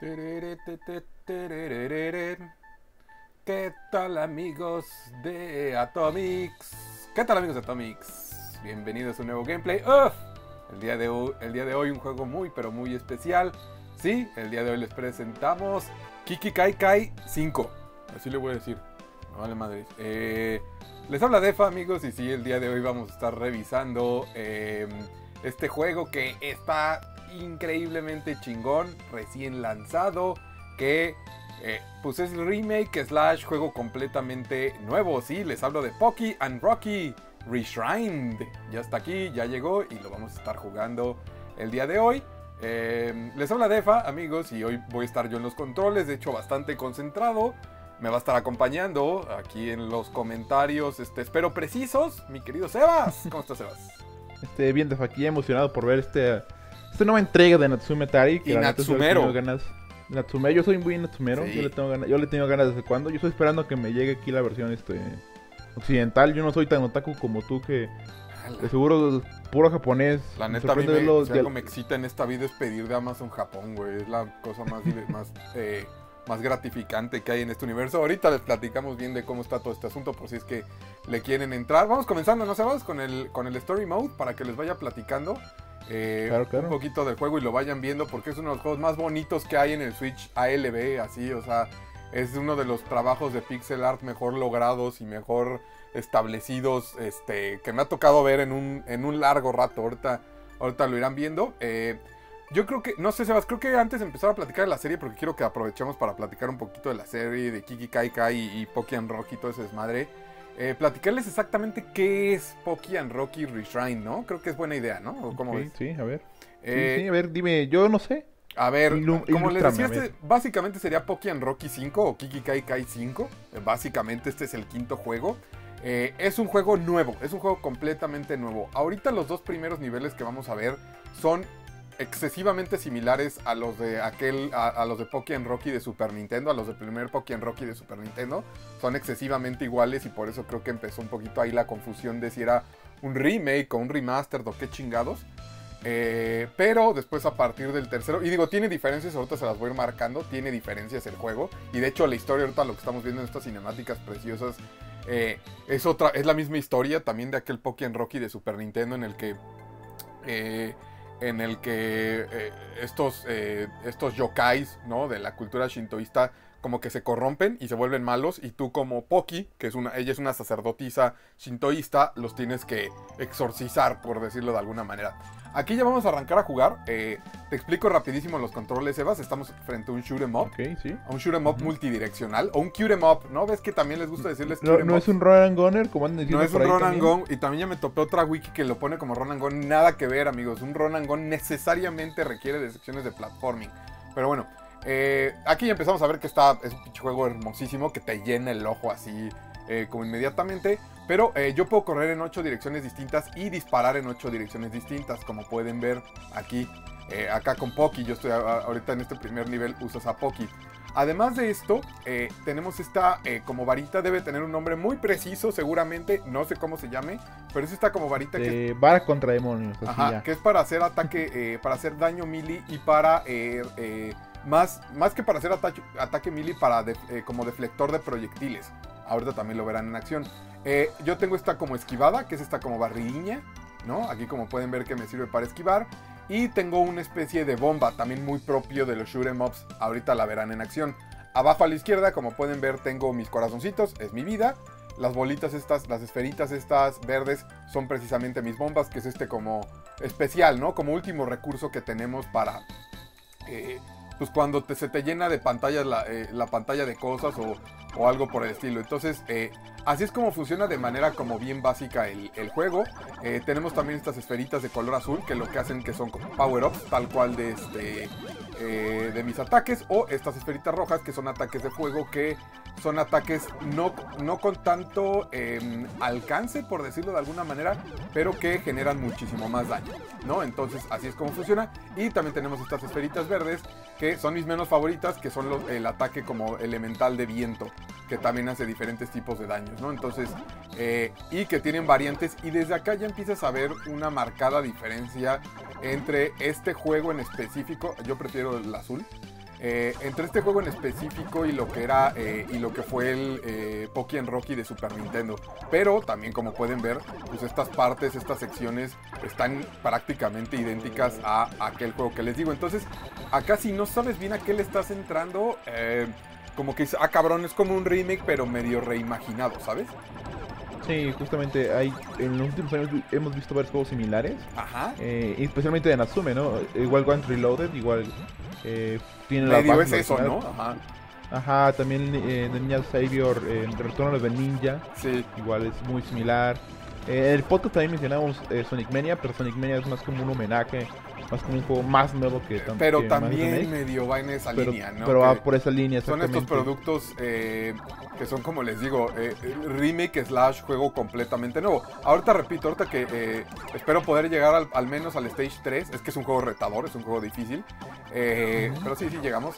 ¿Qué tal, amigos de Atomix? Bienvenidos a un nuevo gameplay. ¡Uf! El día de hoy un juego muy, pero muy especial. Sí, el día de hoy les presentamos KiKi KaiKai 5. Así le voy a decir. No vale madre. Les habla Defa, amigos. Y sí, el día de hoy vamos a estar revisando este juego que está increíblemente chingón, recién lanzado, que pues es remake slash juego completamente nuevo. Sí, les hablo de Pocky and Rocky Reshrined. Ya está aquí, ya llegó y lo vamos a estar jugando el día de hoy. Les habla Defa, amigos, y hoy voy a estar yo en los controles, de hecho bastante concentrado. Me va a estar acompañando aquí en los comentarios, espero precisos, mi querido Sebas. ¿Cómo estás, Sebas? Bien, Defa, aquí emocionado por ver esta nueva entrega de Natsume Tari. Y Natsumero. Natsume, yo soy muy natsumero, sí. yo le tengo ganas desde cuando. Yo estoy esperando que me llegue aquí la versión occidental. Yo no soy tan otaku como tú, que de seguro puro japonés. La neta, algo me excita en esta vida es pedir de Amazon Japón, güey. Es la cosa más, más gratificante que hay en este universo. Ahorita les platicamos bien de cómo está todo este asunto, por si es que le quieren entrar. Vamos comenzando, ¿no, Sebas? Con el Story Mode, para que les vaya platicando claro. Un poquito del juego y lo vayan viendo, porque es uno de los juegos más bonitos que hay en el Switch ALB, así, o sea, es uno de los trabajos de pixel art mejor logrados y mejor establecidos que me ha tocado ver en un largo rato. Ahorita lo irán viendo. Yo creo que, no sé, Sebas, creo que antes de empezar a platicar de la serie, porque quiero que aprovechemos para platicar un poquito de la serie de KiKi KaiKai y Pocky and Rocky, todo ese desmadre, platicarles exactamente qué es Pocky and Rocky Reshrined, ¿no? Creo que es buena idea, ¿no? ¿O cómo ves? Sí, a ver. Sí, a ver, dime, yo no sé. A ver, como les decía, básicamente sería Pocky and Rocky 5 o KiKi KaiKai 5. Básicamente este es el quinto juego. Es un juego nuevo, es un juego completamente nuevo. Ahorita los dos primeros niveles que vamos a ver son excesivamente similares a los de a los de Pocky and Rocky de Super Nintendo, a los del primer Pocky and Rocky de Super Nintendo. Son excesivamente iguales y por eso creo que empezó un poquito ahí la confusión de si era un remake o un remaster o qué chingados. Pero después, a partir del tercero, y digo, tiene diferencias, ahorita se las voy a ir marcando, tiene diferencias el juego. Y de hecho la historia, ahorita lo que estamos viendo en estas cinemáticas preciosas, es la misma historia también de aquel Pocky and Rocky de Super Nintendo, en el que estos yokais, ¿no?, de la cultura shintoísta, como que se corrompen y se vuelven malos, y tú como Pocky, que ella es una sacerdotisa shintoísta, los tienes que exorcizar, por decirlo de alguna manera. Aquí ya vamos a arrancar a jugar. Te explico rapidísimo los controles, Sebas. Estamos frente a un shoot 'em up, a un shoot 'em up multidireccional, o un cute 'em up, ¿no? ¿Ves que también les gusta decirles cute 'em up? No es un run and gunner, como han decidido. No es un run and gun, y también ya me topé otra wiki que lo pone como run and gun. Nada que ver, amigos. Un run and gun necesariamente requiere de secciones de platforming. Pero bueno, aquí ya empezamos a ver que es un pinche juego hermosísimo que te llena el ojo así como inmediatamente. Pero yo puedo correr en 8 direcciones distintas y disparar en 8 direcciones distintas, como pueden ver aquí. Acá con Pocky, yo estoy ahorita en este primer nivel, usas a Pocky. Además de esto, tenemos esta como varita, debe tener un nombre muy preciso seguramente, no sé cómo se llame, pero es esta como varita que es... vara contra demonios. Ajá, ya. Que es para hacer ataque, para hacer daño melee y para... más que para hacer ataque melee, para como deflector de proyectiles. Ahorita también lo verán en acción. Yo tengo esta como esquivada, que es esta como barridiña, ¿no? Aquí, como pueden ver, que me sirve para esquivar. Y tengo una especie de bomba, también muy propio de los shoot 'em ups. Ahorita la verán en acción. Abajo a la izquierda, como pueden ver, tengo mis corazoncitos, es mi vida. Las bolitas estas, las esferitas estas verdes, son precisamente mis bombas, que es como especial, ¿no? Como último recurso que tenemos para... pues cuando se te llena de pantallas la pantalla de cosas o algo por el estilo. Entonces, así es como funciona de manera como bien básica el juego. Tenemos también estas esferitas de color azul, que lo que hacen que son como power-ups, tal cual de mis ataques. O estas esferitas rojas, que son ataques de fuego, que son ataques no con tanto alcance, por decirlo de alguna manera, pero que generan muchísimo más daño, ¿no? Entonces, así es como funciona. Y también tenemos estas esferitas verdes, que son mis menos favoritas, que son el ataque como elemental de viento, que también hace diferentes tipos de daños, ¿no? Entonces, y que tienen variantes, y desde acá ya empiezas a ver una marcada diferencia entre este juego en específico. Yo prefiero el azul, Entre este juego en específico y lo que era y lo que fue el Pocky & Rocky de Super Nintendo. Pero también, como pueden ver, pues estas partes, estas secciones están prácticamente idénticas a aquel juego que les digo. Entonces, acá si no sabes bien a qué le estás entrando, como que dices, ah cabrón, es como un remake pero medio reimaginado, ¿sabes? Sí, justamente hay, en los últimos años hemos visto varios juegos similares. Ajá. Especialmente de Natsume, ¿no? Igual Wild Guns Reloaded, igual... tiene la base es eso, ¿no? Ajá. Ajá, también The Ninja Savior, Retorno de Ninja. Sí. Igual es muy similar. El podcast también mencionamos Sonic Mania, pero Sonic Mania es más como un homenaje, más como un juego más nuevo que... Pero que también medio va en esa línea, ¿no? Pero va por esa línea, son estos productos que son, como les digo, remake / juego completamente nuevo. Ahorita repito, ahorita que espero poder llegar al menos al Stage 3. Es que es un juego retador, es un juego difícil. Pero sí llegamos.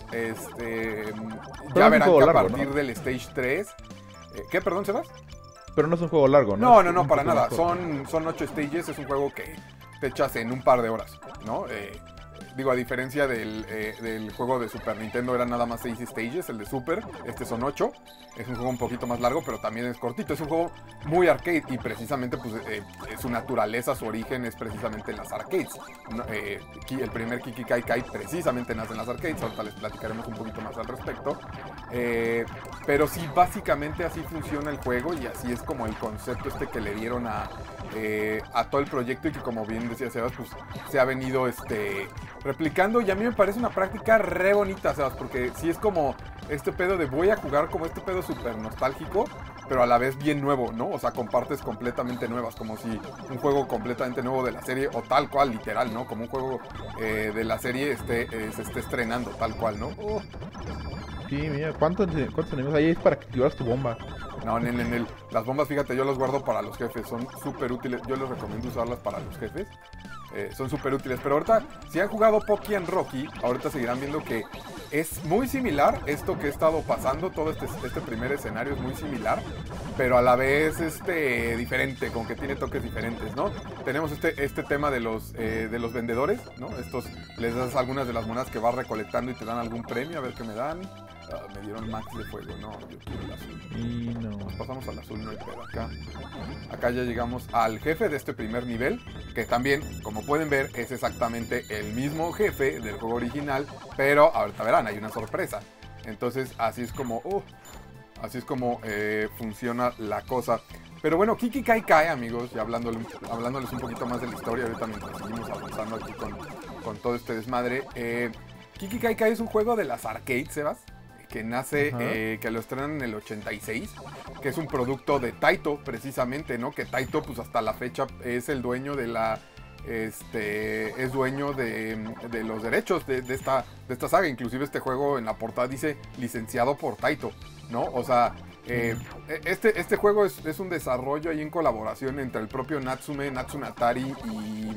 Ya verán que a partir del Stage 3... ¿Qué? Perdón, Sebas. Pero no es un juego largo, ¿no? No, para nada. Son 8 stages, es un juego que te echas en un par de horas, ¿no? Digo, a diferencia del juego de Super Nintendo, eran nada más 6 stages, el de Super. Este son 8. Es un juego un poquito más largo, pero también es cortito. Es un juego muy arcade y precisamente pues, su naturaleza, su origen es precisamente en las arcades. El primer KiKi KaiKai precisamente nace en las arcades. Ahorita les platicaremos un poquito más al respecto. Pero sí, básicamente así funciona el juego y así es como el concepto este que le dieron a todo el proyecto y que, como bien decía Sebas, pues se ha venido replicando, y a mí me parece una práctica re bonita, Sebas, porque sí es como este pedo de voy a jugar como este pedo súper nostálgico, pero a la vez bien nuevo, ¿no? O sea, compartes completamente nuevas, como si un juego completamente nuevo de la serie, o tal cual, literal, ¿no? Como un juego de la serie se esté estrenando, tal cual, ¿no? Oh. Sí, mira, ¿cuántos enemigos hay para que activaras tu bomba? No, las bombas, fíjate, yo las guardo para los jefes, son súper útiles, yo les recomiendo usarlas para los jefes, son súper útiles. Pero ahorita, si han jugado Pocky & Rocky, ahorita seguirán viendo que es muy similar esto que he estado pasando, todo este primer escenario es muy similar, pero a la vez diferente, con que tiene toques diferentes, ¿no? Tenemos este tema de los vendedores, ¿no? Estos, les das algunas de las monedas que vas recolectando y te dan algún premio, a ver qué me dan. Me dieron max de fuego, no, yo quiero el azul. Y no. Nos pasamos al azul, no hay pedo. Acá ya llegamos al jefe de este primer nivel, que también, como pueden ver, es exactamente el mismo jefe del juego original, pero ahorita verán, hay una sorpresa. Entonces, así es como funciona la cosa. Pero bueno, KiKi KaiKai, amigos, ya hablándoles un poquito más de la historia, ahorita mientras seguimos avanzando aquí con todo este desmadre. KiKi KaiKai es un juego de las arcades, Sebas, que nace, que lo estrenan en el 86, que es un producto de Taito, precisamente, ¿no? Que Taito, pues hasta la fecha, es el dueño de es dueño de los derechos de esta saga. Inclusive este juego en la portada dice licenciado por Taito, ¿no? O sea, este juego es un desarrollo ahí en colaboración entre el propio Natsume Atari y...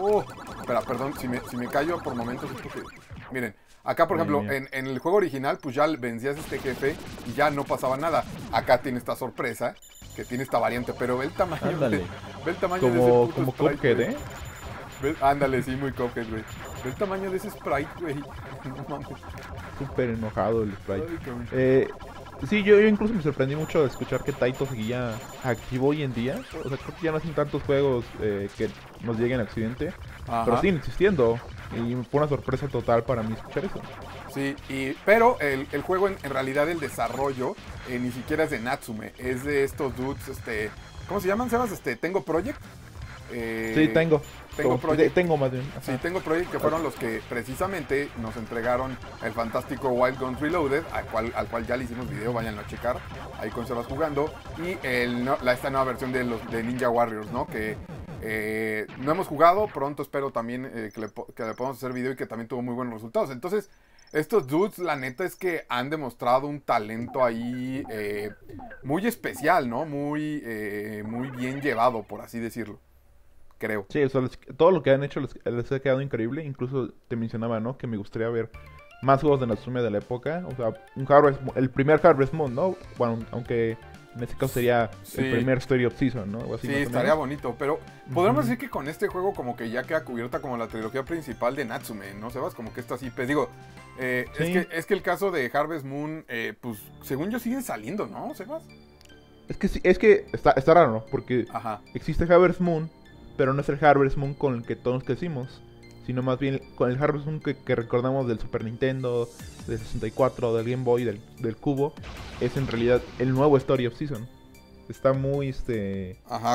Oh, espera, perdón, si me callo por momentos es porque... Miren, acá por ejemplo, en el juego original, pues ya vencías a este jefe y ya no pasaba nada. Acá tiene esta sorpresa, que tiene esta variante, pero ve el tamaño. Ándale. Ve el tamaño de ese puto Cuphead, ¿eh? Ándale, sí, muy Cuphead, güey. Ve el tamaño de ese sprite, güey. No mames. Súper enojado el sprite. Ay, sí, yo incluso me sorprendí mucho de escuchar que Taito seguía activo hoy en día. O sea, creo que ya no hacen tantos juegos que nos lleguen a accidente. Ajá. Pero siguen existiendo. Y fue una sorpresa total para mí escuchar eso. Sí, pero el juego en realidad, el desarrollo, ni siquiera es de Natsume. Es de estos dudes, ¿cómo se llaman, Sebas? Tengo Project. Sí, Tengo Project. Tengo más bien. Ajá. Sí, Tengo Project, que fueron los que precisamente nos entregaron el fantástico Wild Guns Reloaded, al cual ya le hicimos video, váyanlo a checar, ahí con Sebas jugando. Y esta nueva versión de Ninja Warriors, ¿no? Que no hemos jugado, pronto espero también que le podamos hacer video, y que también tuvo muy buenos resultados. Entonces, estos dudes, la neta es que han demostrado un talento ahí muy especial, ¿no? Muy bien llevado, por así decirlo. Creo. Sí, o sea, todo lo que han hecho les ha quedado increíble. Incluso te mencionaba, ¿no? Que me gustaría ver más juegos de Natsume de la época. O sea, el primer Harvest Moon, ¿no? Bueno, aunque En este caso sería el primer Story of Season, ¿no? Así sí, estaría bonito, pero podríamos decir que con este juego como que ya queda cubierta como la trilogía principal de Natsume, ¿no, Sebas? Como que estas IPs, digo, es que el caso de Harvest Moon, pues según yo siguen saliendo, ¿no, Sebas? Es que está raro, ¿no? Porque existe Harvest Moon, pero no es el Harvest Moon con el que todos crecimos, sino más bien con el Harvest Moon que recordamos del Super Nintendo, del 64, del Game Boy, del Cubo. Es en realidad el nuevo Story of Season. Está muy,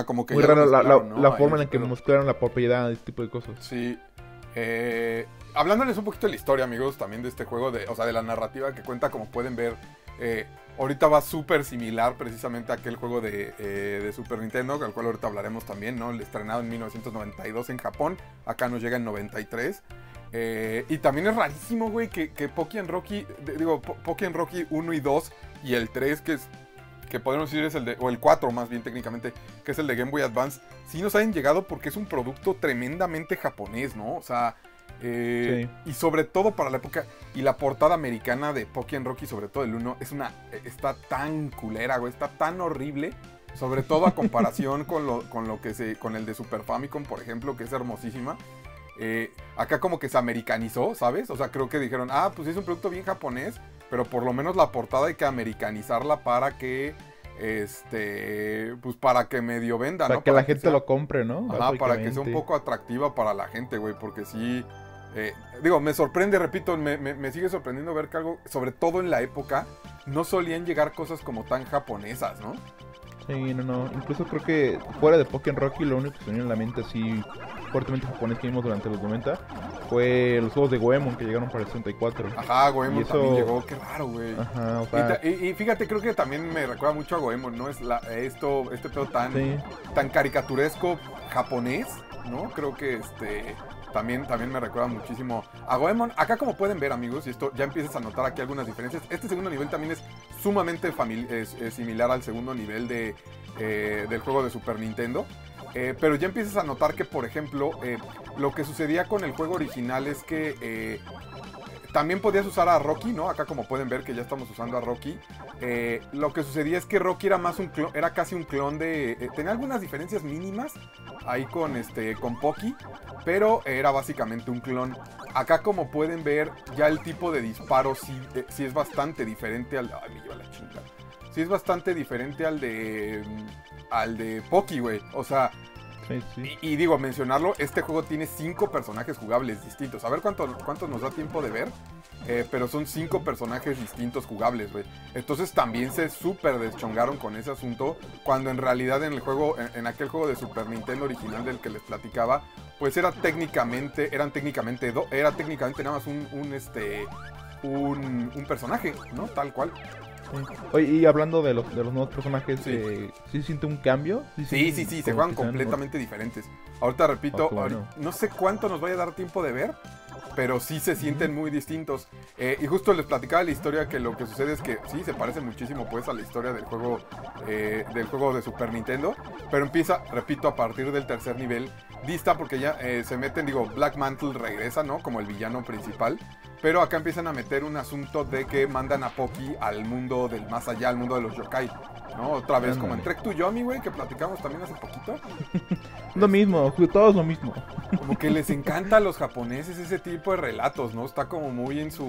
como que muy rara la forma en la que mezclaron la propiedad, este tipo de cosas. Sí. Hablándoles un poquito de la historia, amigos, también de este juego, de la narrativa que cuenta, como pueden ver, ahorita va súper similar precisamente a aquel juego de Super Nintendo, al cual ahorita hablaremos también, ¿no? El estrenado en 1992 en Japón, acá nos llega en 93. Y también es rarísimo, güey, que Poki and Rocky, Poki and Rocky 1 y 2 y el 3, que podemos decir es el 4 más bien técnicamente, que es el de Game Boy Advance, sí nos han llegado porque es un producto tremendamente japonés, ¿no? O sea, y sobre todo para la época, y la portada americana de Poki and Rocky, sobre todo el 1, está tan culera, güey, está tan horrible, sobre todo a comparación con el de Super Famicom, por ejemplo, que es hermosísima. Acá como que se americanizó, ¿sabes? O sea, creo que dijeron, pues es un producto bien japonés, pero por lo menos la portada hay que americanizarla para que, pues para que medio venda, ¿no? Para que la gente lo compre, ¿no? Ajá, para que sea un poco atractiva para la gente, güey, porque sí, me sorprende, repito, me sigue sorprendiendo ver que algo, sobre todo en la época, no solían llegar cosas como tan japonesas, ¿no? Sí, no. Incluso creo que fuera de Poki and Rocky, lo único que se me viene a la mente así fuertemente japonés que vimos durante los 90 fue los juegos de Goemon que llegaron para el 64. Ajá, Goemon también llegó, qué raro, güey. Ajá, y fíjate, creo que también me recuerda mucho a Goemon, ¿no? Es este pedo tan caricaturesco japonés, ¿no? Creo que también me recuerda muchísimo a Goemon. Acá, como pueden ver, amigos, y esto ya empiezas a notar aquí algunas diferencias. Este segundo nivel también es sumamente similar al segundo nivel del juego de Super Nintendo. Pero ya empiezas a notar que, por ejemplo, lo que sucedía con el juego original es que también podías usar a Rocky, ¿no? Acá, como pueden ver, que ya estamos usando a Rocky. Lo que sucedía es que Rocky era más era casi un clon de... tenía algunas diferencias mínimas ahí con Poki, pero era básicamente un clon. Acá, como pueden ver, ya el tipo de disparo sí es bastante diferente al... Ay, me lleva la chingada. Sí es bastante diferente al de Poki, güey. O sea... Sí. Y digo, mencionarlo, este juego tiene 5 personajes jugables distintos. A ver cuántos nos da tiempo de ver. Pero son 5 personajes distintos jugables, güey. Entonces también se súper deschongaron con ese asunto. Cuando en realidad en el juego, en aquel juego de Super Nintendo original del que les platicaba, pues era técnicamente nada más un personaje, ¿no? Tal cual. Sí. Oye, y hablando de los nuevos personajes, ¿sí siente un cambio? Sí, se juegan completamente diferentes. Ahorita repito, no sé cuánto nos vaya a dar tiempo de ver, pero sí se sienten muy distintos. Y justo les platicaba la historia, que lo que sucede es que sí, se parece muchísimo pues a la historia del juego de Super Nintendo, pero empieza, repito, a partir del tercer nivel, dista porque ya se meten, Black Mantle regresa, ¿no? Como el villano principal, pero acá empiezan a meter un asunto de que mandan a Poki al mundo del más allá, al mundo de los yokai, ¿no? Otra vez, como en Trek to Yomi, güey, que platicamos también hace poquito. Lo mismo, todos lo mismo. Como que les encanta a los japoneses ese tipo de relatos, ¿no? Está como muy en su,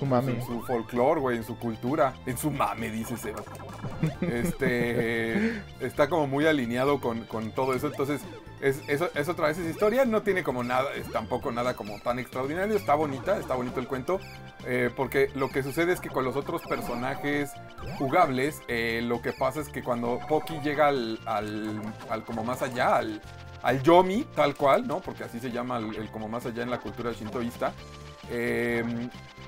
su folclore, güey, en su cultura. En su mame, dice Seba. Está como muy alineado con todo eso, entonces... Es otra vez esa historia, no tiene como nada, tampoco nada como tan extraordinario, está bonito el cuento, porque lo que sucede es que con los otros personajes jugables, lo que pasa es que cuando Poki llega al como más allá, al Yomi, tal cual, ¿no? Porque así se llama el como más allá en la cultura shintoísta.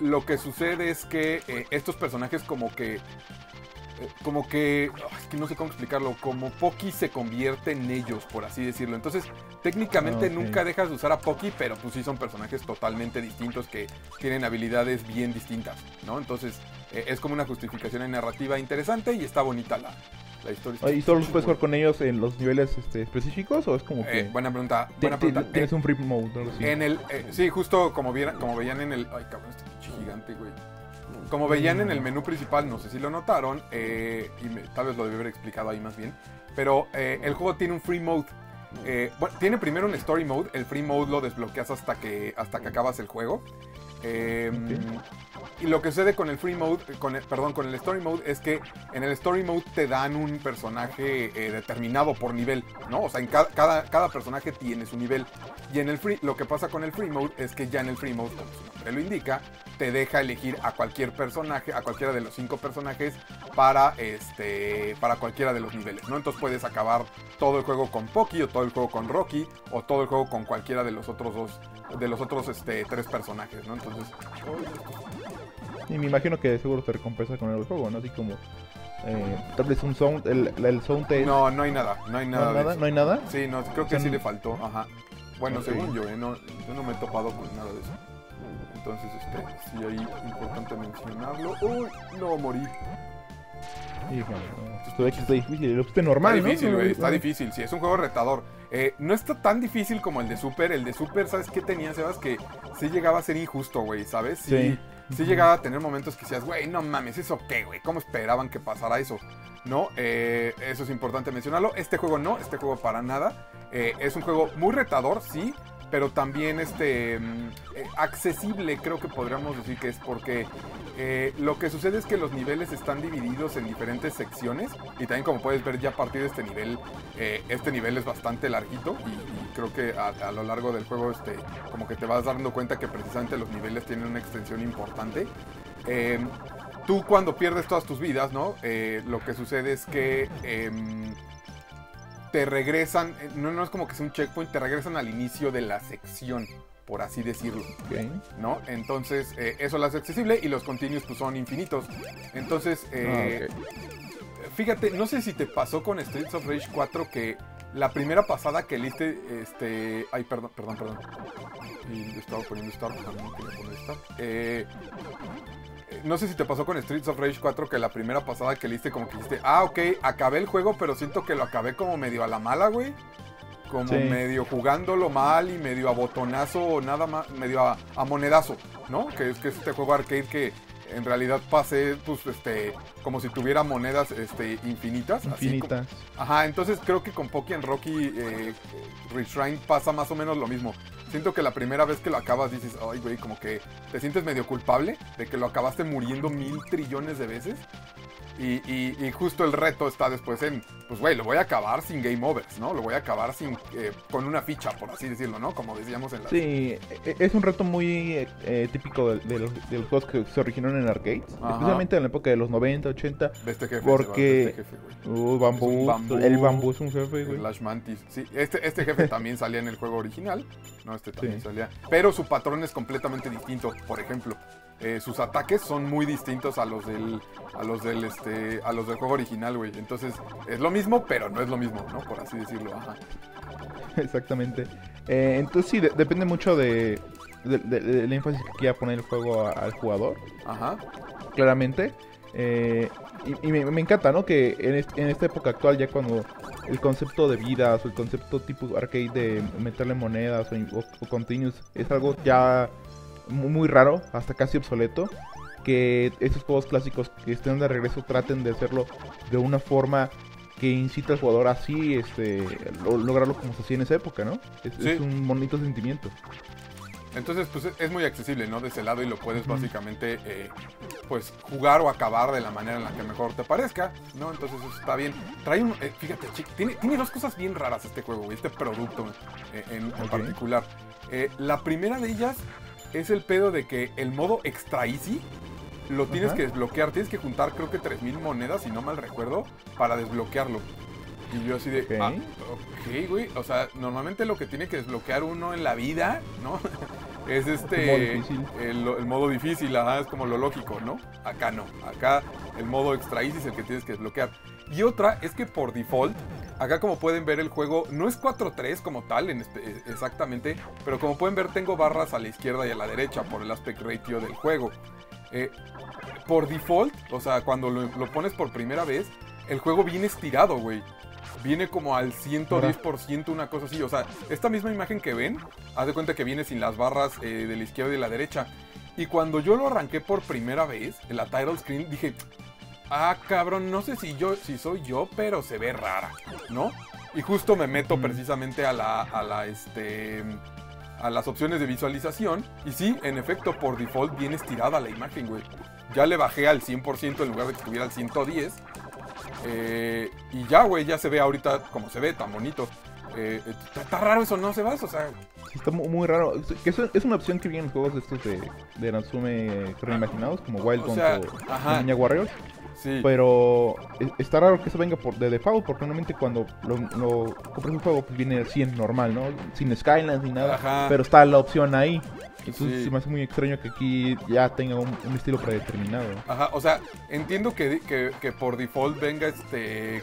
Lo que sucede es que estos personajes como que es que no sé cómo explicarlo, como Poki se convierte en ellos, por así decirlo. Entonces, técnicamente nunca dejas de usar a Poki, pero pues sí son personajes totalmente distintos que tienen habilidades bien distintas, ¿no? Entonces, es como una justificación en narrativa interesante y está bonita la historia. ¿Y solo puedes jugar con ellos en los niveles específicos o es como que...? Buena pregunta. ¿Tienes un free mode? Sí, justo como veían en el... Ay, cabrón, este pinche gigante, güey. Como veían en el menú principal, no sé si lo notaron, tal vez lo debí haber explicado ahí más bien, pero el juego tiene un free mode. Bueno, tiene primero un story mode. El free mode lo desbloqueas hasta que acabas el juego. Y lo que sucede con el free mode, con el story mode, es que en el story mode te dan un personaje determinado por nivel, ¿no? O sea, en cada personaje tiene su nivel. Y en el free, lo que pasa con el free mode es que ya en el free mode, como su nombre lo indica, te deja elegir a cualquier personaje, a cualquiera de los 5 personajes para cualquiera de los niveles, ¿no? Entonces puedes acabar todo el juego con Poki, o todo el juego con Rocky, o todo el juego con cualquiera de los otros 3 personajes, ¿no? Entonces... Y me imagino que seguro te recompensa con el juego, ¿no? Así como... tal vez un sound... El sound test... No, no hay nada. No hay nada. ¿No hay nada? Sí, no, creo que sí le faltó. Ajá. Bueno, okay. Según yo, yo no me he topado con nada de eso. Entonces, sí, ahí es importante mencionarlo. ¡Uy! No, morí. Híjole, está difícil. Está normal, ¿no? Difícil, güey. Está difícil, sí. Es un juego retador. No está tan difícil como el de Super. El de Super, ¿sabes qué tenía, Sebas? Que sí llegaba a ser injusto, güey, ¿sabes? Sí. Sí llegaba a tener momentos que decías, güey, no mames, ¿eso qué, güey? ¿Cómo esperaban que pasara eso? ¿No? Eso es importante mencionarlo. Este juego no, este juego para nada. Es un juego muy retador, sí, pero también accesible, creo que podríamos decir que es, porque lo que sucede es que los niveles están divididos en diferentes secciones, y también, como puedes ver ya a partir de este nivel es bastante larguito, y creo que a lo largo del juego como que te vas dando cuenta que precisamente los niveles tienen una extensión importante. Tú cuando pierdes todas tus vidas, ¿no? Lo que sucede es que... te regresan, no es como que sea un checkpoint, te regresan al inicio de la sección, por así decirlo, okay. ¿No? Entonces, eso lo hace accesible, y los continuos pues son infinitos. Entonces, fíjate, no sé si te pasó con Streets of Rage 4 que la primera pasada que leíste, ay, perdón. Y estaba poniendo Star, no quería poner Star. No sé si te pasó con Streets of Rage 4 que la primera pasada que leíste como que dijiste, ah, ok, acabé el juego, pero siento que lo acabé como medio a la mala, güey. Como sí. Medio jugándolo mal y medio a botonazo, nada más, medio a monedazo, ¿no? Que es este juego arcade que en realidad pasé, pues, como si tuviera monedas, infinitas. Infinitas. Así como... Ajá, entonces creo que con Poki and Rocky Reshrine pasa más o menos lo mismo. Siento que la primera vez que lo acabas dices, ay, güey, como que te sientes medio culpable de que lo acabaste muriendo 1000 trillones de veces. Y justo el reto está después en, pues, güey, lo voy a acabar sin game overs, ¿no? Lo voy a acabar con una ficha, por así decirlo, ¿no? Como decíamos en la... Sí, es un reto muy típico de los juegos que se originaron en arcades. Ajá. Especialmente en la época de los 90, 80. De este jefe, porque... bambú. El bambú es un jefe, güey. Lash Mantis. Sí, este jefe también salía en el juego original. No, este también salía. Pero su patrón es completamente distinto, por ejemplo. Sus ataques son muy distintos a los del juego original, güey. Entonces, es lo mismo, pero no es lo mismo, ¿no? Por así decirlo. Ajá. Exactamente. Entonces, sí, depende mucho de la énfasis que quiera poner el juego al jugador. Ajá. Claramente. Y me encanta, ¿no? Que en esta época actual, ya cuando el concepto de vidas o el concepto tipo arcade de meterle monedas o continuos es algo ya... muy raro, hasta casi obsoleto, que estos juegos clásicos que estén de regreso traten de hacerlo de una forma que incita al jugador así, lograrlo como se hacía en esa época, ¿no? Es un bonito sentimiento. Entonces, pues es muy accesible, ¿no? De ese lado, y lo puedes básicamente, pues, jugar o acabar de la manera en la que mejor te parezca, ¿no? Entonces, eso está bien. Trae un... fíjate, tiene dos cosas bien raras este juego, este producto en particular. La primera de ellas... es el pedo de que el modo extra easy lo tienes que desbloquear. Tienes que juntar, creo que 3000 monedas, si no mal recuerdo, para desbloquearlo. Y yo así de, ah, ok, güey. O sea, normalmente lo que tiene que desbloquear uno en la vida, ¿no? Es el modo difícil, ajá, es como lo lógico, ¿no? Acá no. Acá el modo extra easy es el que tienes que desbloquear. Y otra es que por default... Acá, como pueden ver, el juego no es 4-3 como tal, exactamente, pero como pueden ver, tengo barras a la izquierda y a la derecha por el aspect ratio del juego. Por default, o sea, cuando lo pones por primera vez, el juego viene estirado, güey. Viene como al 110%, una cosa así. O sea, esta misma imagen que ven, haz de cuenta que viene sin las barras de la izquierda y de la derecha. Y cuando yo lo arranqué por primera vez, en la title screen, dije, ah, cabrón, no sé si soy yo, pero se ve rara, ¿no? Y justo me meto precisamente a las opciones de visualización. Y sí, en efecto, por default viene estirada la imagen, güey. Ya le bajé al 100% en lugar de que estuviera al 110. Y ya, güey, ya se ve ahorita como se ve, tan bonito. Está raro eso, ¿no, Sebas? O sea... Está muy raro. Es una opción que vienen juegos estos de Natsume reimaginados, como Wild Guns o Ninja Warriors. Sí. Pero está raro que eso venga de default, porque normalmente cuando lo compras un juego, pues viene así en normal, ¿no? Sin skylines ni nada, ajá, pero está la opción ahí. Entonces sí, me hace muy extraño que aquí ya tenga un estilo predeterminado. Ajá, o sea, entiendo que por default venga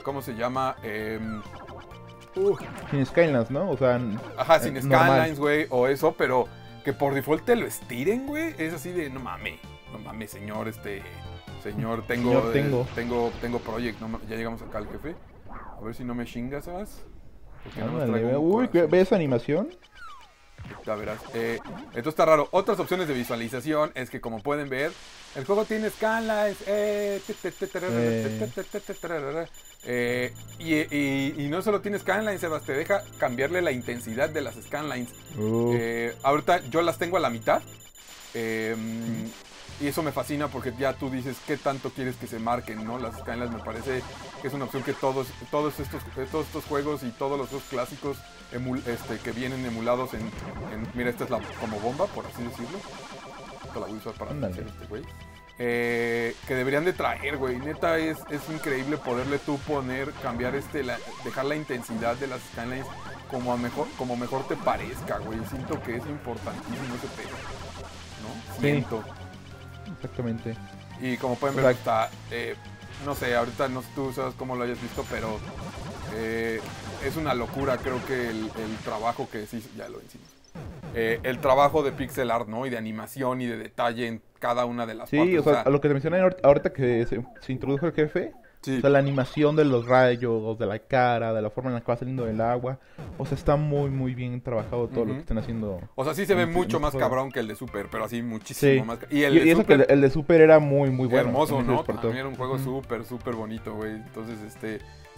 ¿cómo se llama? Sin skylines, ¿no? O sea, ajá, sin skylines, güey, o eso, pero que por default te lo estiren, güey, es así de, no mames, señor, señor, tengo project, no, ya llegamos acá al jefe. A ver si no me chingas, ¿sabes? Uy, ¿ves esa animación? Ya verás. Esto está raro. Otras opciones de visualización es que, como pueden ver, el juego tiene scanlines. Y no solo tiene scanlines, Sebas, te deja cambiarle la intensidad de las scanlines. Ahorita yo las tengo a la mitad. Y eso me fascina porque ya tú dices qué tanto quieres que se marquen, ¿no? Las scanlines me parece que es una opción que todos estos juegos y todos los dos clásicos que vienen emulados en... Mira, esta es la como bomba, por así decirlo. Esta la voy a usar para hacer este güey. Que deberían de traer, güey. Neta, es increíble poderle tú poner, cambiar dejar la intensidad de las scanlines como mejor te parezca, güey. Siento que es importantísimo ese pedo, ¿no? Sí. Siento. Exactamente. Y como pueden ver, está, no sé, ahorita no sé tú sabes cómo lo hayas visto, pero es una locura, creo que el trabajo que sí, ya lo encima. El trabajo de pixel art, ¿no? Y de animación y de detalle en cada una de las partes. Sí, o sea, lo que te mencioné ahorita que se introdujo el jefe, sí. O sea, la animación de los rayos, de la cara, de la forma en la que va saliendo del agua. O sea, está muy, muy bien trabajado todo lo que están haciendo. O sea, sí se ve mucho más cabrón que el de Super, pero así muchísimo más. Y eso que el de Super era muy, muy bueno. Hermoso, ¿no? También era un juego súper, súper bonito, güey. Entonces,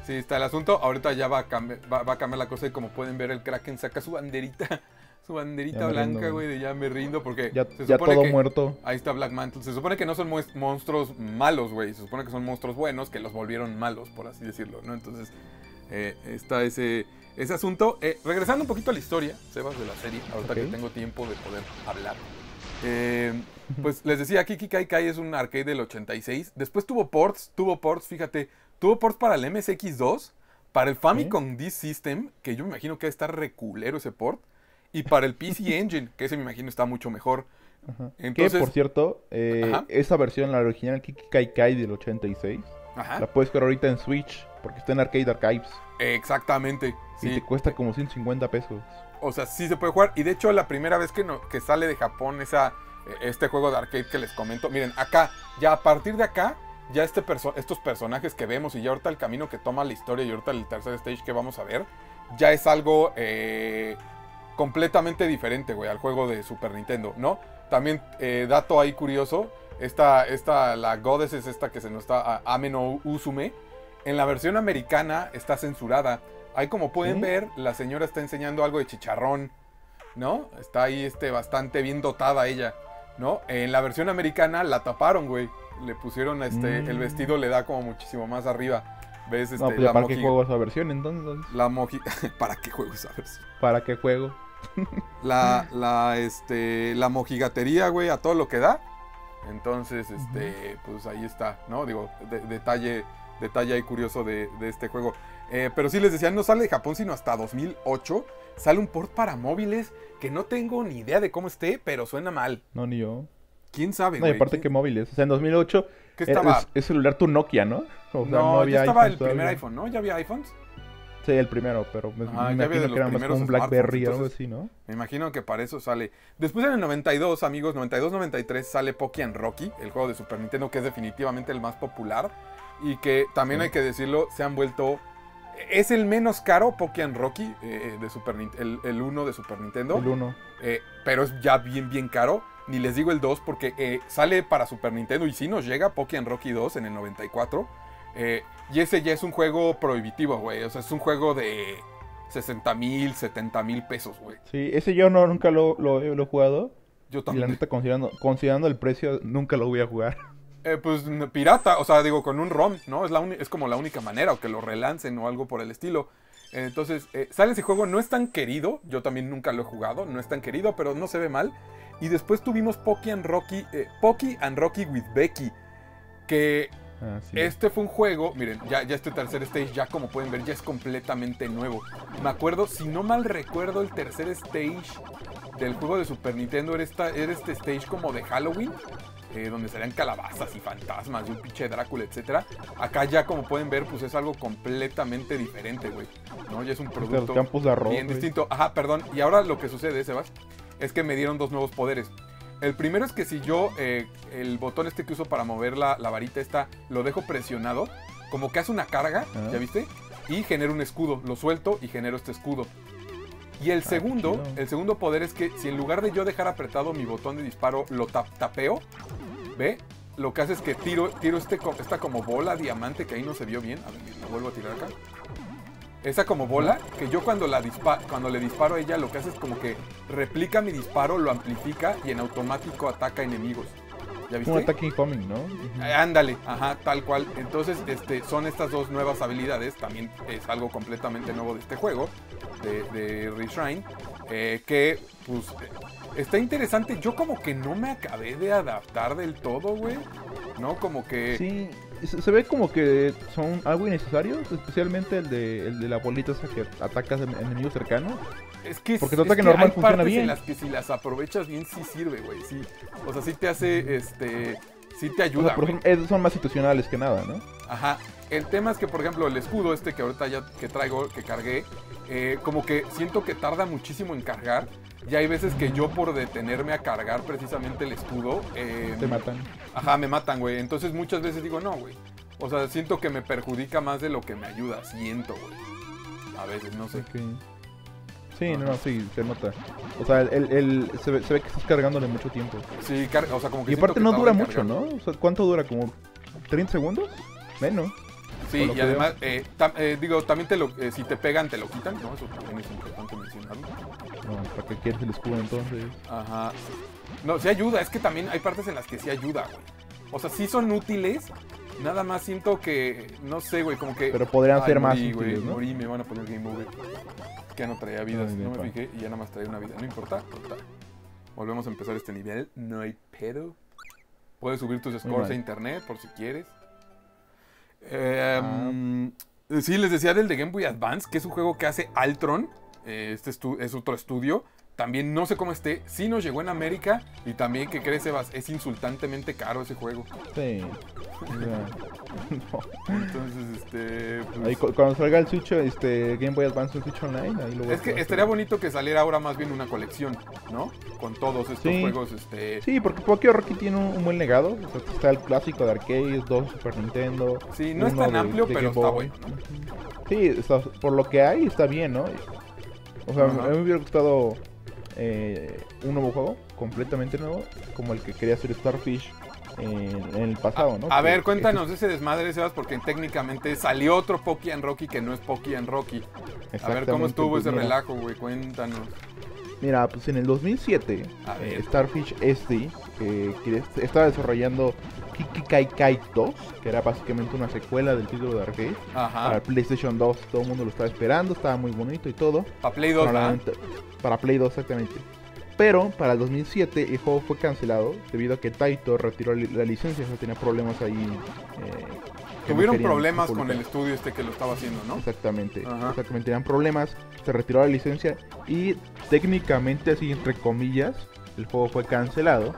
sí, está el asunto. Ahorita ya va a cambiar la cosa y como pueden ver, el Kraken saca su banderita. Su banderita blanca, güey, de ya me rindo porque ya todo que, muerto. Ahí está Black Mantle. Se supone que no son monstruos malos, güey. Se supone que son monstruos buenos que los volvieron malos, por así decirlo, ¿no? Entonces, está ese asunto. Regresando un poquito a la historia, Sebas, de la serie, ahorita que tengo tiempo de poder hablar. Pues les decía, KiKi KaiKai es un arcade del 86. Después tuvo ports, fíjate. Tuvo ports para el MSX2, para el Famicom Disk System, que yo me imagino que está reculero ese port. Y para el PC Engine, que ese me imagino está mucho mejor. Entonces, que, por cierto, esa versión, la original KiKi KaiKai del 86, la puedes jugar ahorita en Switch, porque está en Arcade Archives. Exactamente. Y te cuesta como 150 pesos. O sea, sí se puede jugar. Y de hecho, la primera vez que sale de Japón este juego de arcade que les comento. Miren, acá, ya a partir de acá, ya estos personajes que vemos y ya ahorita el camino que toma la historia y ahorita el tercer stage que vamos a ver, ya es algo... completamente diferente, güey, al juego de Super Nintendo, ¿no? También, dato ahí curioso, la Goddess es esta que se nos está... Amenouzume, en la versión americana está censurada. Ahí, como pueden ver, la señora está enseñando algo de chicharrón, ¿no? Está ahí bastante bien dotada ella, ¿no? En la versión americana la taparon, güey. Le pusieron el vestido, le da como muchísimo más arriba. ¿Ves? No, pues, ¿para qué juego esa versión, entonces? ¿Para qué juego esa versión? ¿Para qué juego? La mojigatería, güey, a todo lo que da. Entonces, pues ahí está, ¿no? Digo, detalle ahí curioso de este juego. Pero sí les decía, no sale de Japón sino hasta 2008. Sale un port para móviles que no tengo ni idea de cómo esté, pero suena mal. No, ni yo. ¿Quién sabe, güey? No, y aparte que móviles. O sea, en 2008... ¿Qué estaba? Es celular tu Nokia, ¿no? O sea, no había estaba el primer iPhone, ¿no? ¿Ya había iPhones? Sí, el primero, pero me imagino que era más como un BlackBerry o algo así, ¿no? Me imagino que para eso sale. Después en el 92, amigos, 92-93 sale Pokémon Rocky, el juego de Super Nintendo, que es definitivamente el más popular. Y que también hay que decirlo, se han vuelto... Es el menos caro Pokémon Rocky, de Super Nintendo, el 1 de Super Nintendo. El 1. Pero es ya bien, bien caro. ni les digo el 2, porque sale para Super Nintendo y sí nos llega Pokémon Rocky 2 en el 94. Y ese ya es un juego prohibitivo, güey. O sea, es un juego de 60,000, 70,000 pesos, güey. Sí, ese yo no, nunca lo he jugado. Yo también. Y la neta, considerando el precio, nunca lo voy a jugar. Pues pirata, o sea, digo, con un ROM, ¿no? Es como la única manera, o que lo relancen o algo por el estilo. Entonces, sale ese juego, no es tan querido. Yo también nunca lo he jugado, no es tan querido, pero no se ve mal. Y después tuvimos Pocky and Rocky with Becky, que... Ah, sí. Este fue un juego, miren, ya este tercer stage, ya como pueden ver, ya es completamente nuevo. Me acuerdo, si no mal recuerdo, el tercer stage del juego de Super Nintendo era este stage como de Halloween, donde salían calabazas y fantasmas y un pinche Drácula, etc. Acá ya como pueden ver, pues es algo completamente diferente, güey, ¿no? Ya es un producto bien distinto. Ajá, perdón, y ahora lo que sucede, Sebas, es que me dieron dos nuevos poderes. El primero es que si yo el botón este que uso para mover la varita esta, lo dejo presionado, como que hace una carga, ¿ya viste? Y genero un escudo, lo suelto y genero este escudo. Y el segundo poder es que si en lugar de yo dejar apretado mi botón de disparo, lo tapeo, ¿ve? Lo que hace es que tiro esta como bola diamante, que ahí no se vio bien. A ver, la vuelvo a tirar acá. Esa como bola, que yo cuando le disparo a ella, lo que hace es como que replica mi disparo, lo amplifica y en automático ataca enemigos. ¿Ya viste? Como ataque incoming, ¿no? Ándale, ajá, tal cual. Entonces, son estas dos nuevas habilidades. También es algo completamente nuevo de este juego, de Reshrine, que, pues, está interesante. Yo como que no me acabé de adaptar del todo, güey, ¿no? Como que... Sí. Se ve como que son algo innecesarios, especialmente el de la bolita esa que atacas enemigos cercanos. Es que porque es que normal funciona bien. En las que si las aprovechas bien sí sirve, güey, sí. O sea, sí te hace, sí te ayuda. O sea, son más situacionales que nada, ¿no? Ajá. El tema es que, por ejemplo, el escudo este que ahorita ya que traigo, que cargué, como que siento que tarda muchísimo en cargar. Y hay veces que yo por detenerme a cargar precisamente el escudo... Te matan. Ajá, me matan, güey. Entonces muchas veces digo, no, güey. O sea, siento que me perjudica más de lo que me ayuda. Siento, güey. A veces, no sé. Okay. Sí, ajá. No, sí, se nota. O sea, se ve que estás cargándole mucho tiempo. Sí, o sea, como que... Y aparte no dura mucho, ¿no? O sea, ¿cuánto dura? ¿Como 30 segundos? Menos. Sí, y además, digo, también si te pegan, te lo quitan, ¿no? Eso también es importante mencionarlo. No, ¿para qué quieres el escudo entonces? Ajá. No, sí ayuda, es que también hay partes en las que sí ayuda, güey. O sea, sí son útiles, nada más siento que, no sé, güey, como que... Pero podrían ser más útiles, ¿no? Morí, me van a poner Game Over. Que no traía vidas, no me fijé, y ya nada más traía una vida. No importa, total. Volvemos a empezar este nivel, no hay pedo. Puedes subir tus scores a internet, por si quieres. Sí, les decía del de Game Boy Advance, que es un juego que hace Altron. Este es otro estudio. También no sé cómo esté. Sí nos llegó en América. Y también, ¿qué crees, Sebas? Es insultantemente caro ese juego. Sí. No. Entonces, pues... Ahí, cuando salga el Switch, Game Boy Advance, el Switch Online, ahí lo voy a... Es que estaría bonito que saliera ahora más bien una colección, ¿no? Con todos estos juegos, Sí, porque Poké Rocky tiene un buen legado. O sea, está el clásico de arcades, 2 Super Nintendo. Sí, no es tan amplio, pero está bueno, ¿no? Sí, por lo que hay, está bien, ¿no? O sea, a mí me hubiera gustado... un nuevo juego, completamente nuevo, como el que quería hacer Starfish en el pasado, ¿no? A ver, cuéntanos ese desmadre, Sebas, porque técnicamente salió otro Pokémon Rocky que no es Pokémon Rocky. A ver cómo estuvo ese relajo, güey, cuéntanos. Mira, pues en el 2007, Starfish SD, que estaba desarrollando KiKi KaiKai 2, que era básicamente una secuela del título de arcade. Ajá. Para PlayStation 2, todo el mundo lo estaba esperando, estaba muy bonito y todo. Para Play 2, Para Play 2, exactamente. Pero para el 2007 el juego fue cancelado debido a que Taito retiró la licencia, o sea, tenía problemas ahí. Tuvieron problemas con el estudio que lo estaba haciendo, ¿no? Exactamente. Ajá. Exactamente, tenían problemas, se retiró la licencia y técnicamente, así entre comillas, el juego fue cancelado.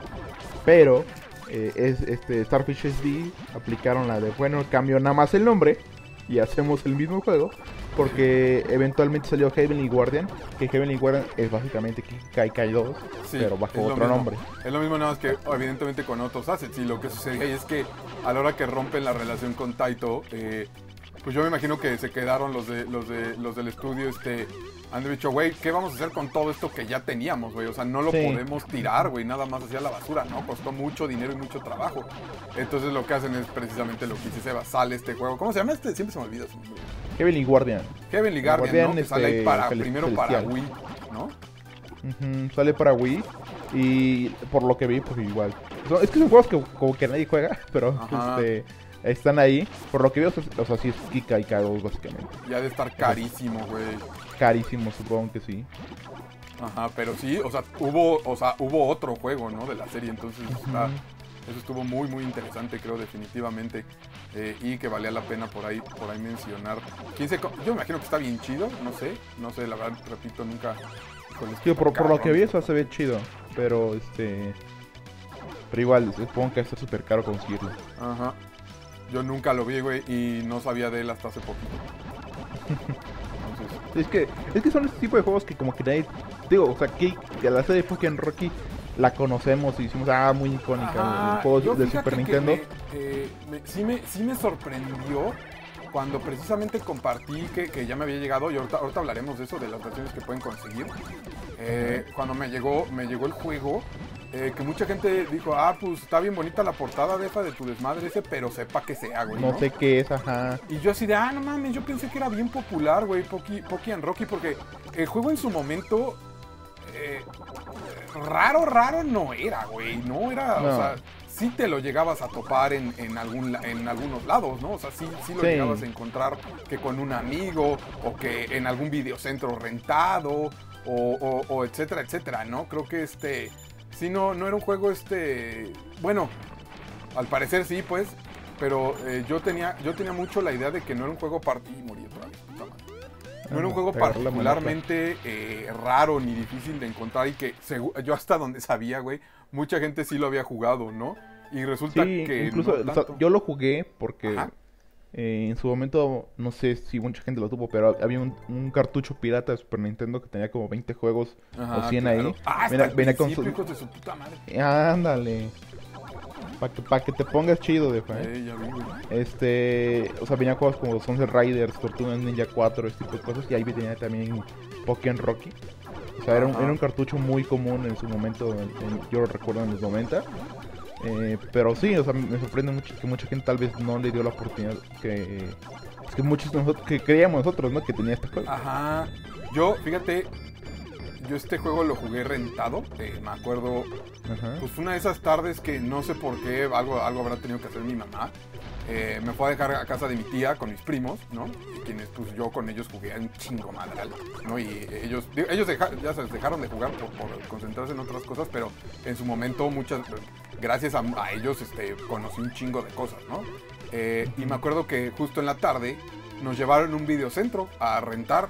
Pero Starfish SD aplicaron la de, bueno, cambio nada más el nombre y hacemos el mismo juego. Porque eventualmente salió Heavenly Guardian, que Heavenly Guardian es básicamente KiKi KaiKai 2, sí, pero bajo otro nombre. Es lo mismo, nada más que evidentemente con otros assets. Y lo que sucede es que a la hora que rompen la relación con Taito, pues yo me imagino que se quedaron los del estudio, han dicho, güey, ¿qué vamos a hacer con todo esto que ya teníamos, güey? O sea, no lo podemos tirar, güey, nada más hacia la basura, ¿no? Costó mucho dinero y mucho trabajo. Entonces lo que hacen es precisamente lo que dice Seba, sale este juego. ¿Cómo se llama este? Siempre se me olvida. Heavenly Guardian. Heavenly Guardian, ¿no? Que sale para, primero para Wii, ¿no? Sale para Wii y por lo que vi, pues igual. Es que son juegos que como que nadie juega, pero están ahí. Por lo que veo, o sea, sí es KiKi KaiKai básicamente. Ya de estar carísimo, güey. Carísimo, supongo que sí. Ajá, pero sí, hubo otro juego, ¿no? De la serie, entonces eso estuvo muy, muy interesante, creo, definitivamente. Y que valía la pena por ahí mencionar. Yo me imagino que está bien chido, no sé, la verdad, repito, nunca... Tío, por lo que vi, eso se ve chido, pero pero igual, supongo que está súper caro conseguirlo. Ajá. Yo nunca lo vi, güey, y no sabía de él hasta hace poquito. Entonces... Es que son este tipo de juegos que como que nadie... Digo, o sea, que la serie de Pokémon Rocky la conocemos y decimos, ah, muy icónica. Ajá, juegos de Super Nintendo. Sí me sorprendió cuando precisamente compartí que ya me había llegado, y ahorita hablaremos de eso, de las versiones que pueden conseguir. Cuando me llegó el juego... que mucha gente dijo, ah, pues está bien bonita la portada de esa de tu desmadre ese, pero sepa que sea, güey, ¿no? No sé qué es, ajá. Y yo así de, ah, no mames, yo pensé que era bien popular, güey, Poki and Rocky, porque el juego en su momento, raro no era, güey, no era, no. O sea, sí te lo llegabas a topar en algunos lados, ¿no? O sea, sí lo llegabas a encontrar que con un amigo, o que en algún videocentro rentado, o etcétera, etcétera, ¿no? Creo que sí, no era un juego bueno, al parecer sí, pues, pero yo tenía mucho la idea de que no era un juego particularmente raro ni difícil de encontrar, y que yo hasta donde sabía, güey, mucha gente sí lo había jugado, ¿no? Y resulta que incluso no tanto. O sea, yo lo jugué porque en su momento, no sé si mucha gente lo tuvo, pero había un cartucho pirata de Super Nintendo que tenía como 20 juegos o 100 ahí. Venía con su... de su puta madre. Ándale. Para que te pongas chido, de fan. Ya vi, güey. O sea, venía juegos como los 11 Riders, Tortuga Ninja 4, este tipo de cosas. Y ahí tenía también Pokémon Rocky. O sea, era un cartucho muy común en su momento, yo lo recuerdo en los 90. Pero sí, o sea, me sorprende mucho que mucha gente tal vez no le dio la oportunidad que muchos de nosotros que creíamos nosotros, ¿no? Que tenía este juego. Ajá. Yo, fíjate, yo este juego lo jugué rentado, me acuerdo, pues una de esas tardes que no sé por qué, algo habrá tenido que hacer mi mamá, me fue a dejar a casa de mi tía con mis primos, ¿no? Quienes, pues yo con ellos jugué un chingo madral, ¿no? Y ellos dejaron de jugar por concentrarse en otras cosas, pero en su momento gracias a ellos conocí un chingo de cosas, ¿no? Y me acuerdo que justo en la tarde nos llevaron a un videocentro a rentar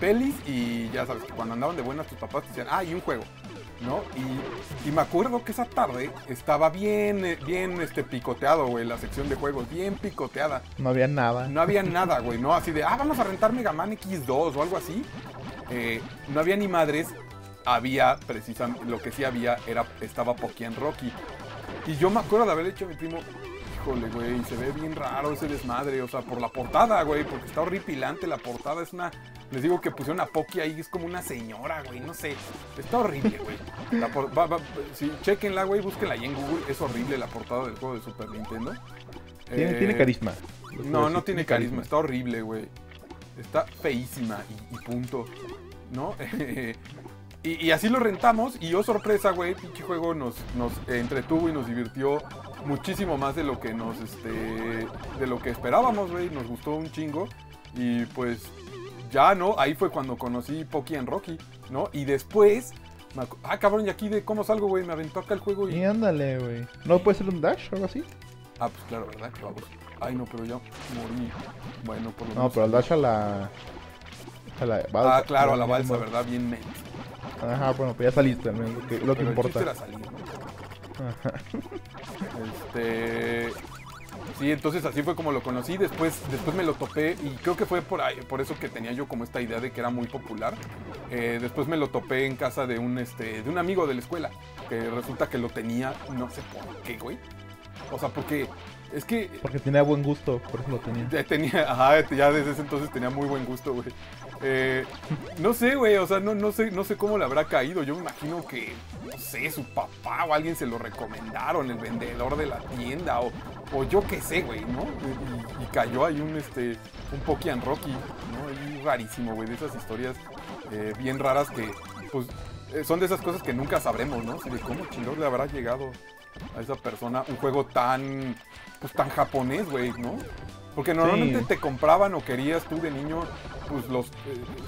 pelis, y ya sabes que cuando andaban de buenas tus papás te decían, ah, y un juego, ¿no? Y me acuerdo que esa tarde estaba bien picoteado, güey, la sección de juegos, bien picoteada. No había nada, güey, ¿no? Así de, vamos a rentar Mega Man X2 o algo así. No había ni madres, precisamente, lo que sí había estaba Pokémon Rocky. Y yo me acuerdo de haber hecho a mi primo, híjole, güey, se ve bien raro ese desmadre, o sea, por la portada, güey, porque está horripilante la portada, les digo que pusieron a Poki ahí, es como una señora, güey, no sé, está horrible, güey. Sí, chequenla, güey, búsquenla ahí en Google, es horrible la portada del juego de Super Nintendo. ¿Tiene carisma? No tiene carisma, está horrible, güey, está feísima y punto, ¿no? Y así lo rentamos, y oh sorpresa, güey, pinche juego nos entretuvo y nos divirtió muchísimo más de lo que de lo que esperábamos, güey, nos gustó un chingo. Y pues ya, ¿no? Ahí fue cuando conocí Poki and Rocky, ¿no? Y después, cabrón, ¿y aquí de cómo salgo, güey? Me aventó acá el juego y ándale, güey. ¿No puede ser un dash o algo así? Ah, pues claro, ¿verdad? Ay, no, pero ya morí. Bueno, por lo menos. No, pero el dash a la balsa. Ah, claro, a la balsa, ¿verdad? Bien mente. Ajá, bueno, pues ya saliste, ¿no? Lo que importa. Era salir, ¿no? Ajá. Sí, entonces así fue como lo conocí, después me lo topé, y creo que fue por eso que tenía yo como esta idea de que era muy popular. Después me lo topé en casa de un amigo de la escuela, que resulta que lo tenía, no sé por qué, güey. O sea, porque... es que... porque tenía buen gusto, por eso lo tenía. Ajá, ya desde ese entonces tenía muy buen gusto, güey. No sé, güey, o sea, no sé cómo le habrá caído. Yo me imagino que, no sé, su papá o alguien se lo recomendaron, el vendedor de la tienda, o yo qué sé, güey, ¿no? Y cayó ahí un Pocky and Rocky, ¿no? Ahí rarísimo, güey, de esas historias bien raras que, pues, son de esas cosas que nunca sabremos, ¿no? De cómo chingos le habrá llegado a esa persona un juego tan... pues tan japonés, güey, ¿no? Porque normalmente sí te compraban o querías tú de niño, pues los...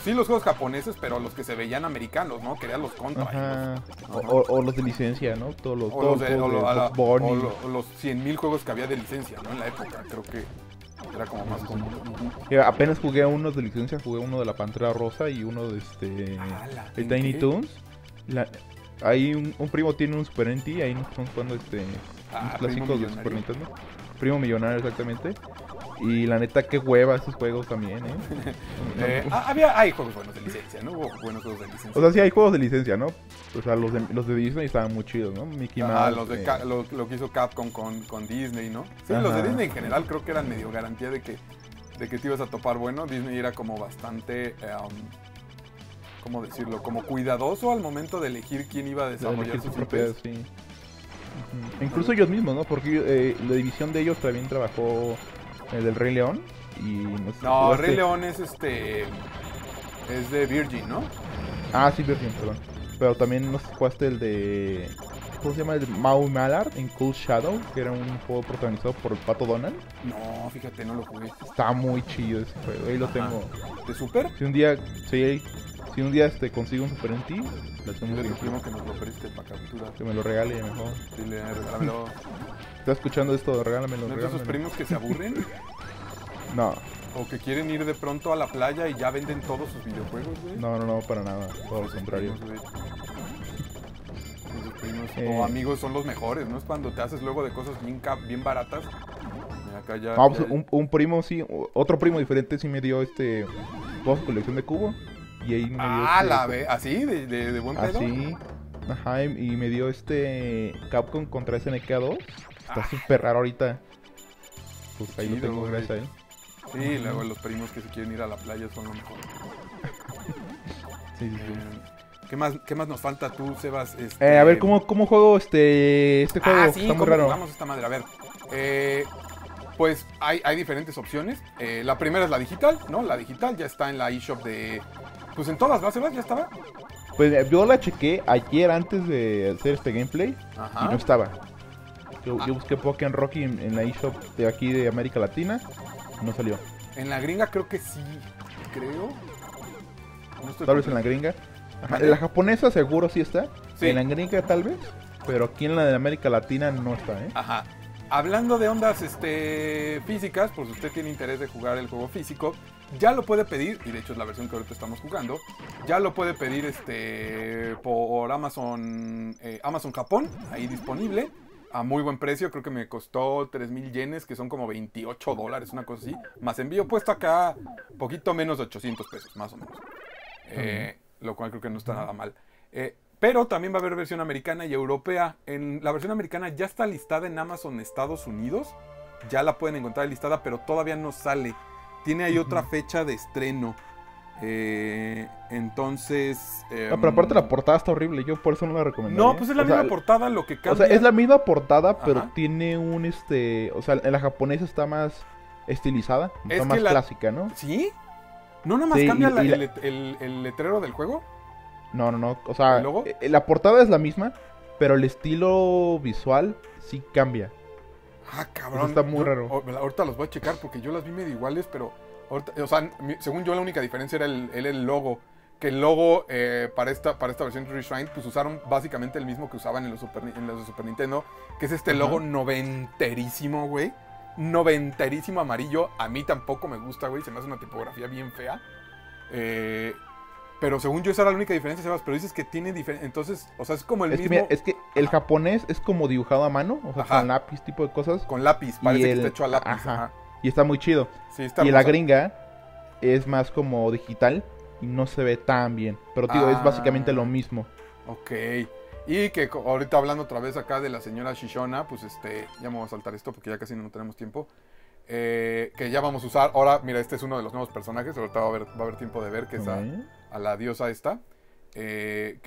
sí, los juegos japoneses, pero los que se veían americanos, ¿no? Querías los Contra. Los, ¿no? O los de licencia, ¿no? Todos los... o los 100,000 juegos que había de licencia, ¿no? En la época, creo que era como más común. Apenas jugué a unos de licencia, jugué uno de la Pantera Rosa y uno de el Tiny Toons. Ahí un primo tiene un Super NT, ahí nos estamos jugando clásicos de Super Nintendo. Primo millonario, exactamente. Y la neta, qué hueva esos juegos también, ¿eh? Hay juegos buenos de licencia, ¿no? Hubo buenos juegos de licencia. O sea, sí hay juegos de licencia, ¿no? O sea, los de Disney estaban muy chidos, ¿no? Mickey Mouse. Lo que hizo Capcom con Disney, ¿no? Sí, ajá. Los de Disney en general creo que eran medio garantía de que te ibas a topar bueno. Disney era como bastante... ¿cómo decirlo? Como cuidadoso al momento de elegir quién iba a desarrollar sus propias, sí. Uh-huh. Incluso ellos mismos, ¿no? Porque la división de ellos también trabajó el del Rey León y... no sé, no, Rey León es es de Virgin, ¿no? Ah, sí, Virgin, perdón. Pero también nos jugaste el de... ¿cómo se llama? El de Mau Mallard en Cool Shadow, que era un juego protagonizado por el Pato Donald. No, fíjate, no lo jugué. Está muy chido ese juego, ahí lo tengo. ¿De Super? Si un día... sí, si un día consigo un Super NT, le hacemos un primo que nos lo preste para capturar. Que me lo regale mejor. Sí, regálamelo. ¿Estás escuchando esto? Regálamelo. ¿No es de esos primos que se aburren? No. ¿O que quieren ir de pronto a la playa y ya venden todos sus videojuegos, güey? No, para nada. Todo lo contrario. Esos primos o amigos son los mejores, ¿no? Es cuando te haces luego de cosas bien baratas. Acá ya, un primo, sí. Otro primo diferente sí me dio colección de cubo. Y ahí me dio la ve, así, de buen pedo. Así, ajá, y me dio Capcom contra SNK-2. Está súper raro ahorita. Pues ahí sí, lo tengo gracias a él. Sí, luego los primos que se quieren ir a la playa son lo mejor. Sí. ¿Qué más nos falta tú, Sebas? A ver, ¿cómo juego este juego? Sí, está muy raro. Vamos a esta madre, a ver. Pues hay diferentes opciones. La primera es la digital, ¿no? La digital ya está en la eShop de... pues en todas las bases ya estaba. Pues yo la chequé ayer antes de hacer este gameplay. Ajá. Y no estaba. Yo busqué Pokémon Rocky en la eShop de aquí de América Latina. No salió. En la gringa creo que sí. Creo. Tal vez en la gringa. Ajá. En la japonesa seguro sí está. Sí. En la gringa tal vez. Pero aquí en la de América Latina no está, ¿eh? Ajá. Hablando de ondas físicas, pues usted tiene interés de jugar el juego físico, ya lo puede pedir, y de hecho es la versión que ahorita estamos jugando, ya lo puede pedir por Amazon Japón, ahí disponible, a muy buen precio, creo que me costó 3,000 yenes, que son como $28, una cosa así, más envío puesto acá, poquito menos de 800 pesos, más o menos, lo cual creo que no está nada mal. Pero también va a haber versión americana y europea. En la versión americana ya está listada en Amazon Estados Unidos. Ya la pueden encontrar listada, pero todavía no sale. Tiene ahí otra fecha de estreno. Entonces... pero aparte la portada está horrible. Yo por eso no la recomendaría. No, pues es la misma portada, lo que cambia. O sea, es la misma portada, pero ajá, tiene un o sea, en la japonesa está más estilizada. Está más clásica, ¿no? ¿Sí? ¿No nomás cambia el letrero del juego? No, o sea, la portada es la misma, pero el estilo visual sí cambia. Ah, cabrón. Eso está muy raro. Ahorita los voy a checar porque yo las vi medio iguales, pero... ahorita, o sea, según yo la única diferencia era el logo. Que el logo para esta versión de Reshrined, pues usaron básicamente el mismo que usaban en los de Super Nintendo. Que es este logo noventerísimo, güey. Noventerísimo amarillo. A mí tampoco me gusta, güey. Se me hace una tipografía bien fea. Pero según yo esa era la única diferencia, Sebas, pero dices que tiene diferencia, entonces, o sea, es como el mismo... mira, es que el japonés es como dibujado a mano, o sea, con lápiz, tipo de cosas. Con lápiz, parece que está hecho a lápiz. Ajá. Y está muy chido. Sí, está hermosa. La gringa es más como digital y no se ve tan bien, pero, tío, es básicamente lo mismo. Ok. Y que ahorita hablando otra vez acá de la señora Shishona, pues ya me voy a saltar esto porque ya casi no tenemos tiempo. Que ya vamos a usar, ahora mira, este es uno de los nuevos personajes, ahorita va a haber tiempo de ver, que es a la diosa esta. Que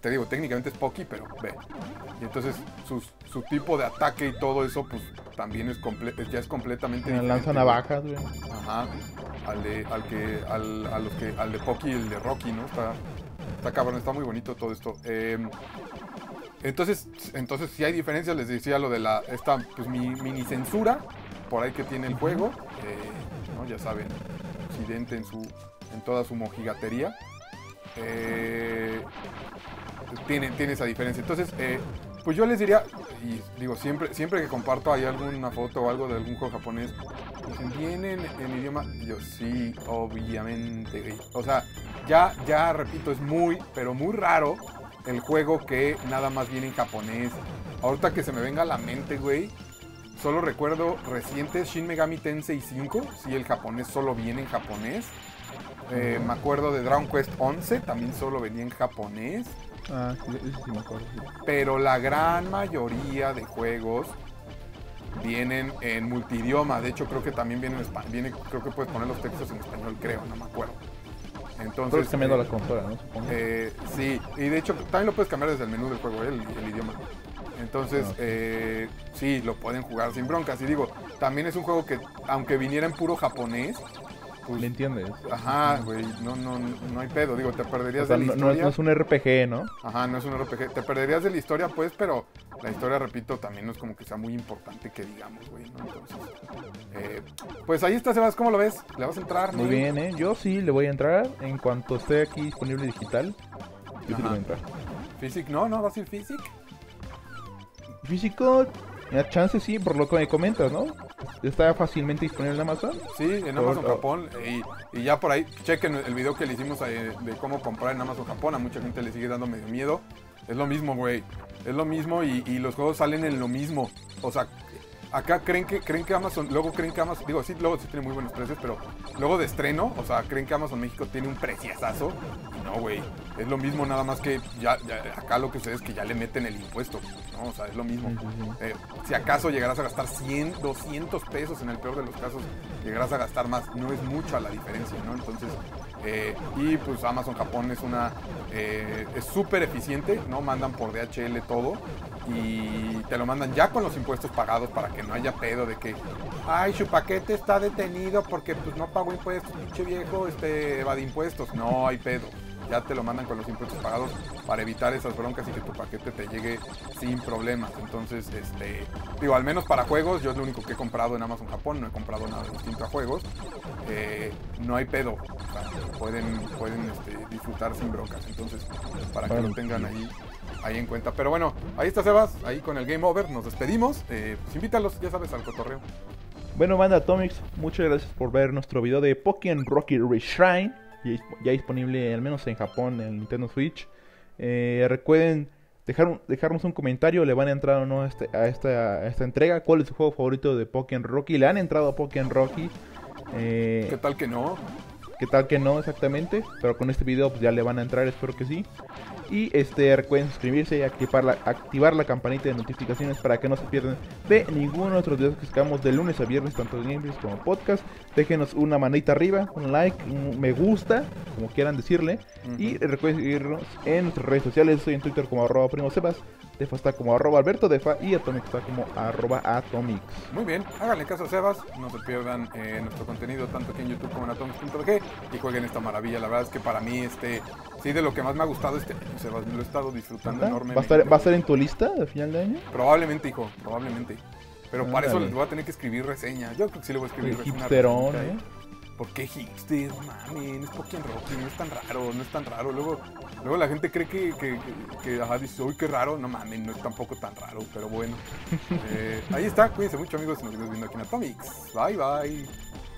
te digo, técnicamente es Poki, pero ve. Y entonces su tipo de ataque y todo eso, pues también ya es completamente lanza navajas, güey. Ajá. Al de Poki y el de Rocky, ¿no? Está cabrón, está muy bonito todo esto. Entonces si hay diferencias, les decía lo de esta pues mini censura por ahí que tiene el juego. ¿No? Ya saben, Occidente en toda su mojigatería. Tiene esa diferencia. Entonces, pues yo les diría, y digo, siempre que comparto hay alguna foto o algo de algún juego japonés, dicen, ¿vienen en idioma? Y yo, sí, obviamente. O sea, ya repito, es muy, pero muy raro el juego que nada más viene en japonés. Ahorita que se me venga a la mente, güey, solo recuerdo recientes Shin Megami Tensei 5, sí, el japonés solo viene en japonés. Me acuerdo de Dragon Quest 11, también solo venía en japonés. Ah, sí me acuerdo. Sí. Pero la gran mayoría de juegos vienen en multidioma. De hecho, creo que también vienen en español. Creo que puedes poner los textos en español, creo, no me acuerdo. Entonces, cambiando la consola, ¿no? Supongo. Sí, y de hecho también lo puedes cambiar desde el menú del juego, el idioma. Entonces, sí, lo pueden jugar sin broncas. Y digo, también es un juego que, aunque viniera en puro japonés, pues, ¿le entiendes? Ajá, güey, no hay pedo, digo, te perderías, o sea, de la historia. No es un RPG, ¿no? Ajá, no es un RPG, te perderías de la historia, pues, pero la historia, repito, también no es como que sea muy importante que digamos, güey, ¿no? Entonces, pues ahí está, Sebas, ¿cómo lo ves? ¿Le vas a entrar? Muy bien, yo sí le voy a entrar, en cuanto esté aquí disponible digital, yo sí le voy a entrar. ¿Physic no? ¿No vas a ir Physic? Físico... La chance sí, por lo que me comentas, ¿no? Está fácilmente disponible en Amazon. Sí, en Amazon Japón. Y ya por ahí, chequen el video que le hicimos de cómo comprar en Amazon Japón. A mucha gente le sigue dando medio miedo. Es lo mismo, güey. Es lo mismo y los juegos salen en lo mismo. O sea, acá creen que Amazon... Luego creen que Amazon... Digo, sí, luego sí tiene muy buenos precios, pero... Luego de estreno, o sea, creen que Amazon México tiene un preciazazo. No, güey. Es lo mismo, nada más que ya acá lo que sucede es que ya le meten el impuesto, ¿no? O sea, es lo mismo. Si acaso llegarás a gastar 100, 200 pesos en el peor de los casos, llegarás a gastar más. No es mucha la diferencia, ¿no? Entonces... y pues Amazon Japón es es súper eficiente, ¿no? Mandan por DHL todo y te lo mandan ya con los impuestos pagados para que no haya pedo de que ay, su paquete está detenido porque pues no pagó impuestos, pinche viejo, va de impuestos. No hay pedo, ya te lo mandan con los impuestos pagados para evitar esas broncas y que tu paquete te llegue sin problemas. Entonces, digo, al menos para juegos, yo es lo único que he comprado en Amazon Japón, no he comprado nada distinto a juegos. No hay pedo, o sea, pueden disfrutar sin broncas. Entonces, para que lo tengan ahí en cuenta. Pero bueno, ahí está Sebas, ahí con el Game Over, nos despedimos. Pues invítalos, ya sabes, al cotorreo. Bueno, banda Atomix, muchas gracias por ver nuestro video de Pokémon Rocky Reshrine. Ya disponible al menos en Japón, en Nintendo Switch. Recuerden dejarnos un comentario. ¿Le van a entrar o no a esta entrega? ¿Cuál es su juego favorito de Pokémon Rocky? ¿Le han entrado a Pokémon Rocky? ¿Qué tal que no? ¿Qué tal que no exactamente? Pero con este video pues, ya le van a entrar, espero que sí. Y recuerden suscribirse y activar la campanita de notificaciones para que no se pierdan de ninguno de nuestros videos que sacamos de lunes a viernes, tanto en gameplays como podcast. Déjenos una manita arriba, un like, un me gusta, como quieran decirle. Y recuerden seguirnos en nuestras redes sociales. Estoy en Twitter como @primosebas, Defa está como @albertodefa y Atomix está como @Atomix. Muy bien, háganle caso a Sebas, no se pierdan nuestro contenido tanto aquí en YouTube como en Atomix.g y jueguen esta maravilla. La verdad es que para mí sí, de lo que más me ha gustado este año, Sebas, lo he estado disfrutando enormemente. ¿Va a estar en tu lista al final de año? Probablemente, hijo, probablemente. Pero para eso les voy a tener que escribir reseña. Yo creo que sí le voy a escribir reseña. Hipsterón, ¿Por qué hipster? Mamen, es Pokémon Rocky, no es tan raro. Luego la gente cree que ajá, dice, uy, qué raro. No mamen, no es tampoco tan raro, pero bueno. Ahí está, cuídense mucho, amigos, nos vemos viendo aquí en Atomix. Bye, bye.